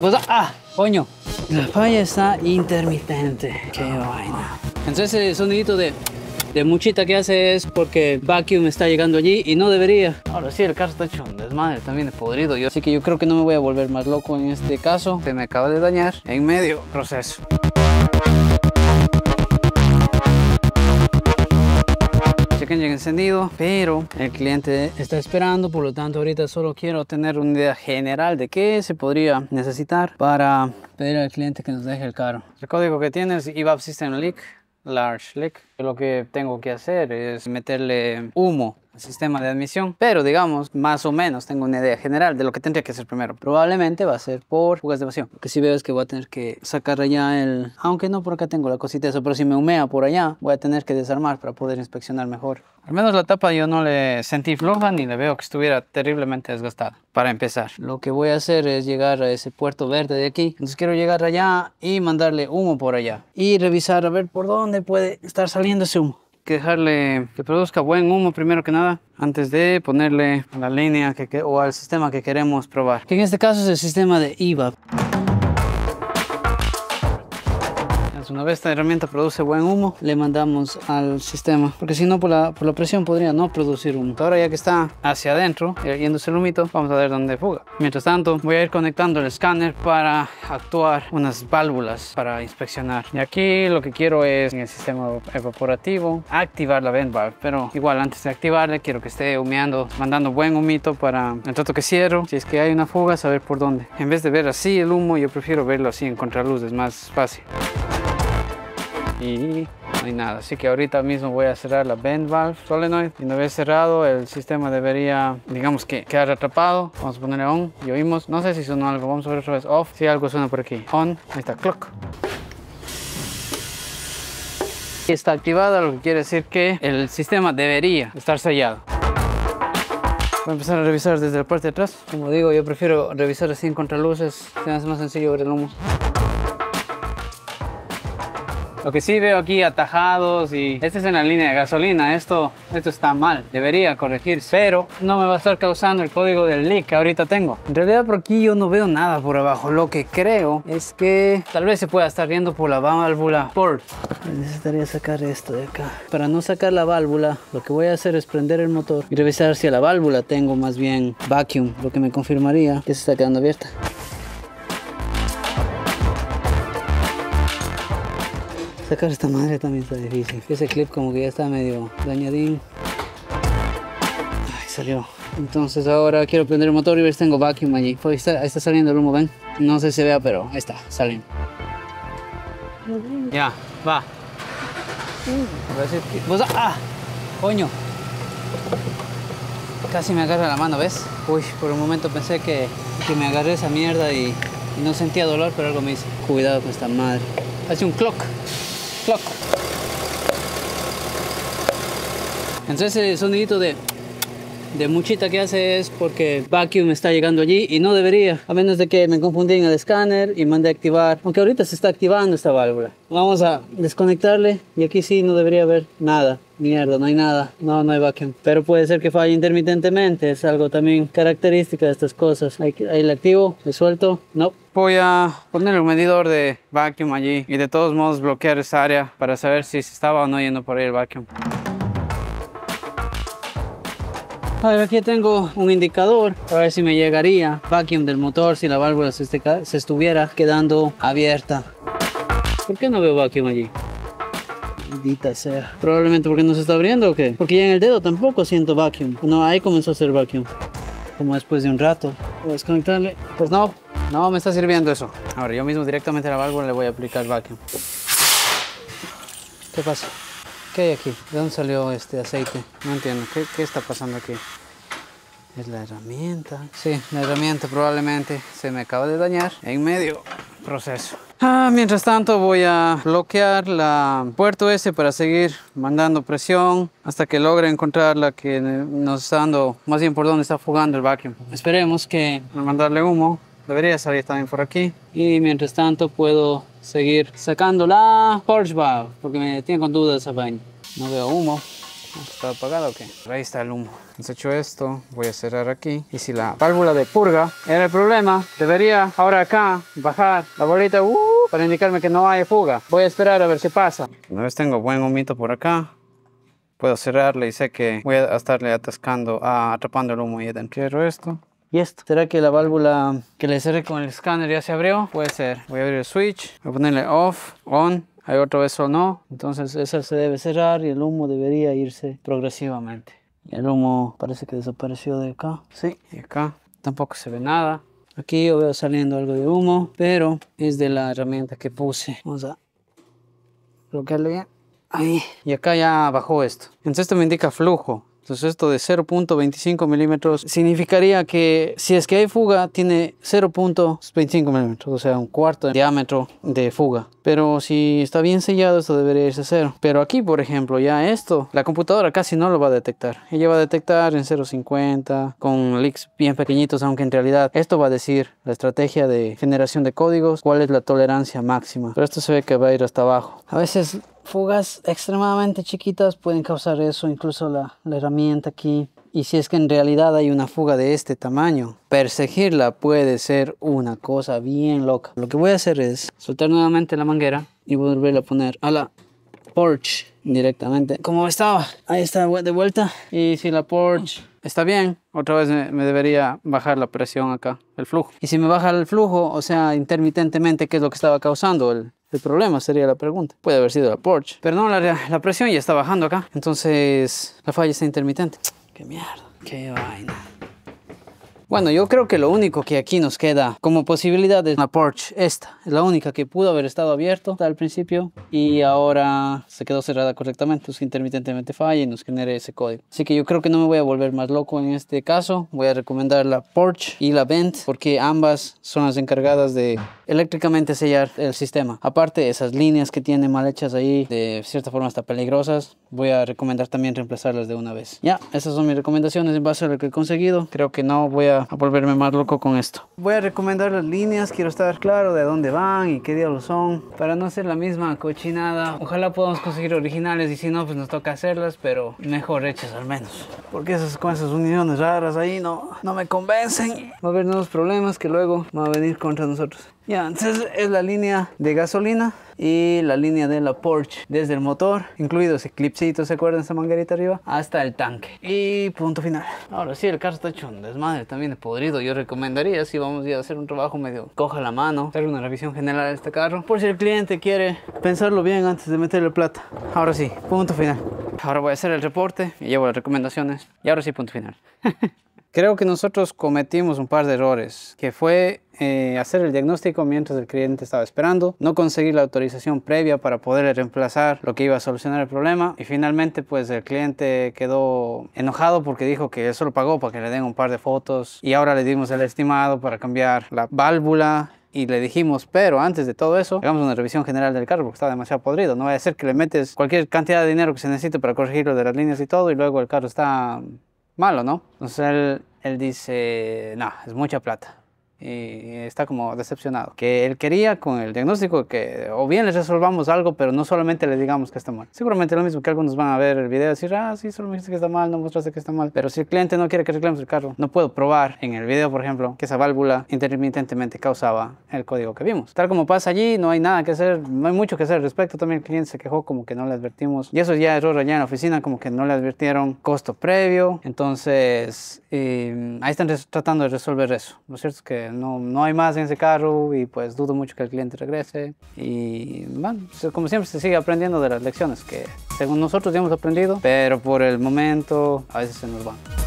Pues, coño, la falla está intermitente. Qué vaina. Entonces el sonidito de muchita que hace es porque el vacuum está llegando allí y no debería. Ahora sí, el carro está hecho un desmadre, también es podrido. Así que yo creo que no me voy a volver más loco en este caso. Se me acaba de dañar en medio proceso. Chequen, llega encendido, pero el cliente está esperando, por lo tanto ahorita solo quiero tener una idea general de qué se podría necesitar para pedir al cliente que nos deje el carro. El código que tiene es EVAP System Leak Large Leak. Lo que tengo que hacer es meterle humo al sistema de admisión, pero digamos más o menos tengo una idea general de lo que tendría que hacer primero. Probablemente va a ser por fugas de vacío. Lo que sí veo es que voy a tener que sacar allá el, aunque no, por acá tengo la cosita eso, pero si me humea por allá voy a tener que desarmar para poder inspeccionar mejor. Al menos la tapa yo no le sentí floja ni le veo que estuviera terriblemente desgastada. Para empezar, lo que voy a hacer es llegar a ese puerto verde de aquí. Entonces quiero llegar allá y mandarle humo por allá y revisar a ver por dónde puede estar saliendo ese humo. Hay que dejarle que produzca buen humo primero que nada antes de ponerle a la línea o al sistema que queremos probar, que en este caso es el sistema de EVAP. Una vez esta herramienta produce buen humo, le mandamos al sistema, porque si no por la presión podría no producir humo. Ahora ya que está hacia adentro, yéndose el humito, vamos a ver dónde fuga. Mientras tanto voy a ir conectando el escáner para actuar unas válvulas para inspeccionar. Y aquí lo que quiero es en el sistema evaporativo activar la vent valve, pero igual antes de activarle quiero que esté humeando, mandando buen humito para el rato que cierro. Si es que hay una fuga, saber por dónde. En vez de ver así el humo, yo prefiero verlo así en contraluz, es más fácil. Y no hay nada, así que ahorita mismo voy a cerrar la vent valve solenoid, y una vez cerrado el sistema debería, digamos, que quedar atrapado. Vamos a ponerle on y oímos, no sé si sonó algo, vamos a ver otra vez off, si algo suena por aquí. On, ahí está, clock. Está activada, lo que quiere decir que el sistema debería estar sellado. Voy a empezar a revisar desde la parte de atrás. Como digo, yo prefiero revisar así en contraluces, se me hace más sencillo ver el humo. Lo que sí veo aquí atajados, y este es en la línea de gasolina, esto está mal, debería corregirse, pero no me va a estar causando el código del leak que ahorita tengo. En realidad por aquí yo no veo nada por abajo, lo que creo es que tal vez se pueda estar viendo por la válvula port. Necesitaría sacar esto de acá. Para no sacar la válvula, lo que voy a hacer es prender el motor y revisar si a la válvula tengo más bien vacuum, lo que me confirmaría que se está quedando abierta. Sacar esta madre también está difícil. Ese clip como que ya está medio dañadín. Ay, salió. Entonces ahora quiero prender el motor y ver si tengo vacuum allí. Ahí está saliendo el humo, ven. No sé si se vea, pero ahí está, saliendo. Ya, va. Coño. Casi me agarra la mano, ¿ves? Uy, por un momento pensé que me agarré esa mierda y no sentía dolor, pero algo me hizo. Cuidado con esta madre. Hace un clock. Entonces el sonidito de muchita que hace es porque vacuum está llegando allí y no debería, a menos de que me confundí en el escáner y mandé a activar, aunque ahorita se está activando esta válvula. Vamos a desconectarle y aquí sí no debería haber nada. Mierda, no hay nada, no hay vacuum, pero puede ser que falle intermitentemente, es algo también característica de estas cosas. Ahí le activo, le suelto, no. Voy a poner un medidor de vacuum allí y de todos modos bloquear esa área para saber si se estaba o no yendo por ahí el vacuum. A ver, aquí tengo un indicador, a ver si me llegaría vacuum del motor, si la válvula se estuviera quedando abierta. ¿Por qué no veo vacuum allí? Maldita sea. Probablemente porque no se está abriendo o qué. Porque ya en el dedo tampoco siento vacuum. No, ahí comenzó a hacer vacuum. Como después de un rato. Voy a desconectarle. Pues no me está sirviendo eso. Ahora yo mismo directamente a la válvula le voy a aplicar vacuum. ¿Qué pasa? ¿Qué hay aquí? ¿De dónde salió este aceite? No entiendo. ¿Qué está pasando aquí? ¿Es la herramienta? Sí, la herramienta probablemente se me acaba de dañar en medio proceso. Mientras tanto voy a bloquear la puerto ese para seguir mandando presión hasta que logre encontrar la que nos está dando, más bien por donde está fugando el vacuum. Esperemos que al mandarle humo debería salir también por aquí, y mientras tanto puedo seguir sacando la purge valve porque me tiene con dudas esa vaina. No veo humo, ¿Está apagado o qué? Ahí está el humo. Hemos hecho esto, voy a cerrar aquí. Y si la válvula de purga era el problema, debería ahora acá bajar la bolita para indicarme que no hay fuga. Voy a esperar a ver qué pasa. Una vez tengo buen humito por acá, puedo cerrarle y sé que voy a estarle atrapando el humo. Y entierro esto. ¿Y esto? ¿Será que la válvula que le cerré con el escáner ya se abrió? Puede ser. Voy a abrir el switch, voy a ponerle off, on. Hay otra vez o no, entonces esa se debe cerrar y el humo debería irse progresivamente. El humo parece que desapareció de acá. Sí, y acá tampoco se ve nada. Aquí yo veo saliendo algo de humo, pero es de la herramienta que puse. Vamos a bloquearlo bien. Ahí. Y acá ya bajó esto. Entonces esto me indica flujo. Entonces esto de 0.25 milímetros significaría que si es que hay fuga tiene 0.25 milímetros, o sea un cuarto de diámetro de fuga. Pero si está bien sellado esto debería irse a cero. Pero aquí por ejemplo ya esto, la computadora casi no lo va a detectar. Ella va a detectar en 0.50 con leaks bien pequeñitos, aunque en realidad esto va a decir la estrategia de generación de códigos, cuál es la tolerancia máxima. Pero esto se ve que va a ir hasta abajo. A veces fugas extremadamente chiquitas pueden causar eso, incluso la herramienta aquí. Y si es que en realidad hay una fuga de este tamaño, perseguirla puede ser una cosa bien loca. Lo que voy a hacer es soltar nuevamente la manguera y volverla a poner a la Porsche directamente como estaba. Ahí está de vuelta. Y si la Porsche está bien, otra vez me debería bajar la presión acá, el flujo. Y si me baja el flujo, o sea intermitentemente, ¿qué es lo que estaba causando el problema? Sería la pregunta. Puede haber sido la Porsche. Pero no, la presión ya está bajando acá. Entonces la falla está intermitente. ¡Qué mierda! ¡Qué vaina! Bueno, yo creo que lo único que aquí nos queda como posibilidad es la Porsche. Esta es la única que pudo haber estado abierta al principio y ahora se quedó cerrada correctamente, pues intermitentemente falla y nos genera ese código. Así que yo creo que no me voy a volver más loco en este caso. Voy a recomendar la Porsche y la Vent porque ambas son las encargadas de eléctricamente sellar el sistema. Aparte, esas líneas que tiene mal hechas ahí, de cierta forma hasta peligrosas, voy a recomendar también reemplazarlas de una vez. Ya, esas son mis recomendaciones en base a lo que he conseguido. Creo que no voy a volverme más loco con esto. Voy a recomendar las líneas, quiero estar claro de dónde van y qué diablos son, para no hacer la misma cochinada. Ojalá podamos conseguir originales y si no, pues nos toca hacerlas, pero mejor hechas al menos. Porque con esas uniones raras ahí no me convencen. Va a haber nuevos problemas que luego van a venir contra nosotros. Ya, entonces es la línea de gasolina y la línea de la Porsche, desde el motor, incluidos ese clipsito, ¿se acuerdan? Esa manguerita arriba, hasta el tanque. Y punto final. Ahora sí, el carro está hecho un desmadre, también es podrido. Yo recomendaría, si vamos a hacer un trabajo medio coja la mano, hacer una revisión general de este carro, por si el cliente quiere pensarlo bien antes de meterle plata. Ahora sí, punto final. Ahora voy a hacer el reporte y llevo las recomendaciones. Y ahora sí, punto final. Creo que nosotros cometimos un par de errores, que fue hacer el diagnóstico mientras el cliente estaba esperando, no conseguir la autorización previa para poder reemplazar lo que iba a solucionar el problema y finalmente pues el cliente quedó enojado porque dijo que eso lo pagó para que le den un par de fotos y ahora le dimos el estimado para cambiar la válvula. Y le dijimos, pero antes de todo eso, hagamos una revisión general del carro porque está demasiado podrido. No vaya a ser que le metes cualquier cantidad de dinero que se necesite para corregirlo de las líneas y todo y luego el carro está malo, ¿no? Entonces él dice, no, es mucha plata. Y está como decepcionado. Que él quería con el diagnóstico que o bien les resolvamos algo, pero no solamente le digamos que está mal. Seguramente lo mismo que algunos van a ver el video y decir, ah, sí, solo me dijiste que está mal, no mostraste que está mal. Pero si el cliente no quiere que reclamemos el carro, no puedo probar en el video, por ejemplo, que esa válvula intermitentemente causaba el código que vimos. Tal como pasa allí, no hay nada que hacer, no hay mucho que hacer al respecto. También el cliente se quejó como que no le advertimos. Y eso ya es error allá en la oficina, como que no le advirtieron costo previo. Entonces, ahí están tratando de resolver eso. Lo cierto es que no hay más en ese carro y pues dudo mucho que el cliente regrese. Y bueno, como siempre se sigue aprendiendo de las lecciones que según nosotros ya hemos aprendido, pero por el momento a veces se nos van.